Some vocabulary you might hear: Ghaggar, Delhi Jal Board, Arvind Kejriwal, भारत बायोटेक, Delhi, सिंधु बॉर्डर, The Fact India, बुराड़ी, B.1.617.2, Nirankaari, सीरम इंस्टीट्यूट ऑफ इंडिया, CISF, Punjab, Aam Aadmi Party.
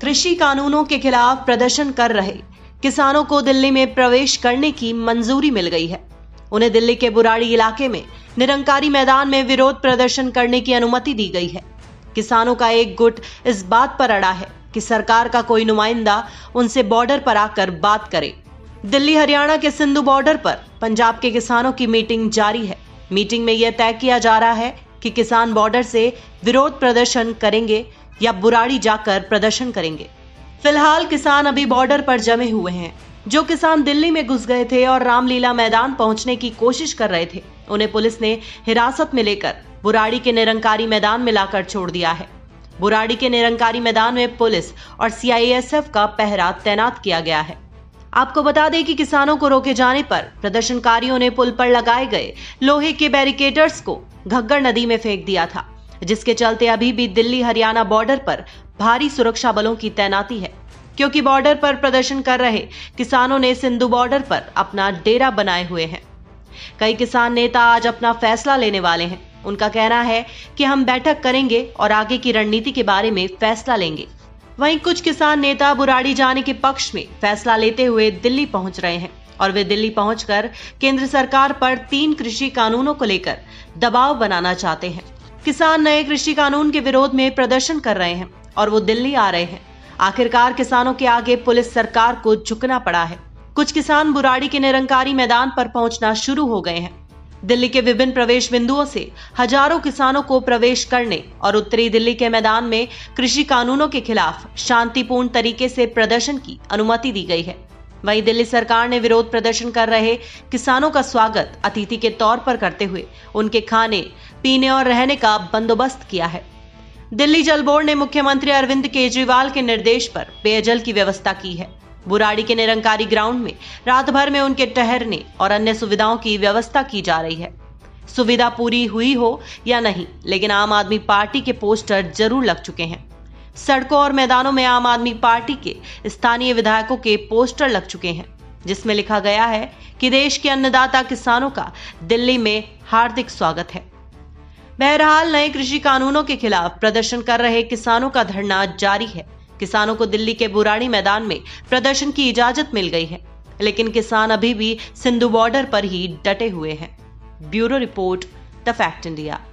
कृषि कानूनों के खिलाफ प्रदर्शन कर रहे किसानों को दिल्ली में प्रवेश करने की मंजूरी मिल गई है। उन्हें दिल्ली के बुराड़ी इलाके में निरंकारी मैदान में विरोध प्रदर्शन करने की अनुमति दी गई है। किसानों का एक गुट इस बात पर अड़ा है कि सरकार का कोई नुमाइंदा उनसे बॉर्डर पर आकर बात करे। दिल्ली हरियाणा के सिंधु बॉर्डर पर पंजाब के किसानों की मीटिंग जारी है। मीटिंग में यह तय किया जा रहा है कि किसान बॉर्डर से विरोध प्रदर्शन करेंगे या बुराड़ी जाकर प्रदर्शन करेंगे। फिलहाल किसान अभी बॉर्डर पर जमे हुए हैं। जो किसान दिल्ली में घुस गए थे और रामलीला मैदान पहुंचने की कोशिश कर रहे थे, उन्हें पुलिस ने हिरासत में लेकर बुराड़ी के निरंकारी मैदान में लाकर छोड़ दिया है। बुराड़ी के निरंकारी मैदान में पुलिस और CISF का पहरा तैनात किया गया है। आपको बता दें कि किसानों को रोके जाने पर प्रदर्शनकारियों ने पुल पर लगाए गए लोहे के बैरिकेडर्स को घग्गर नदी में फेंक दिया था, जिसके चलते अभी भी दिल्ली हरियाणा बॉर्डर पर भारी सुरक्षा बलों की तैनाती है, क्योंकि बॉर्डर पर प्रदर्शन कर रहे किसानों ने सिंधु बॉर्डर पर अपना डेरा बनाए हुए हैं। कई किसान नेता आज अपना फैसला लेने वाले हैं। उनका कहना है कि हम बैठक करेंगे और आगे की रणनीति के बारे में फैसला लेंगे। वहीं कुछ किसान नेता बुराड़ी जाने के पक्ष में फैसला लेते हुए दिल्ली पहुंच रहे हैं और वे दिल्ली पहुंचकर केंद्र सरकार पर 3 कृषि कानूनों को लेकर दबाव बनाना चाहते हैं। किसान नए कृषि कानून के विरोध में प्रदर्शन कर रहे हैं और वो दिल्ली आ रहे हैं। आखिरकार किसानों के आगे पुलिस सरकार को झुकना पड़ा है। कुछ किसान बुराड़ी के निरंकारी मैदान पर पहुंचना शुरू हो गए हैं। दिल्ली के विभिन्न प्रवेश बिंदुओं से हजारों किसानों को प्रवेश करने और उत्तरी दिल्ली के मैदान में कृषि कानूनों के खिलाफ शांतिपूर्ण तरीके से प्रदर्शन की अनुमति दी गई है। वहीं दिल्ली सरकार ने विरोध प्रदर्शन कर रहे किसानों का स्वागत अतिथि के तौर पर करते हुए उनके खाने, पीने और रहने का बंदोबस्त किया है। दिल्ली जल बोर्ड ने मुख्यमंत्री अरविंद केजरीवाल के निर्देश पर पेयजल की व्यवस्था की है। बुराड़ी के निरंकारी ग्राउंड में रात भर में उनके ठहरने और अन्य सुविधाओं की व्यवस्था की जा रही है। सुविधा पूरी हुई हो या नहीं, लेकिन आम आदमी पार्टी के पोस्टर जरूर लग चुके हैं। सड़कों और मैदानों में आम आदमी पार्टी के स्थानीय विधायकों के पोस्टर लग चुके हैं, जिसमें लिखा गया है कि देश के अन्नदाता किसानों का दिल्ली में हार्दिक स्वागत है। बहरहाल नए कृषि कानूनों के खिलाफ प्रदर्शन कर रहे किसानों का धरना जारी है। किसानों को दिल्ली के बुराड़ी मैदान में प्रदर्शन की इजाजत मिल गई है, लेकिन किसान अभी भी सिंधु बॉर्डर पर ही डटे हुए हैं। Bureau report, the fact India.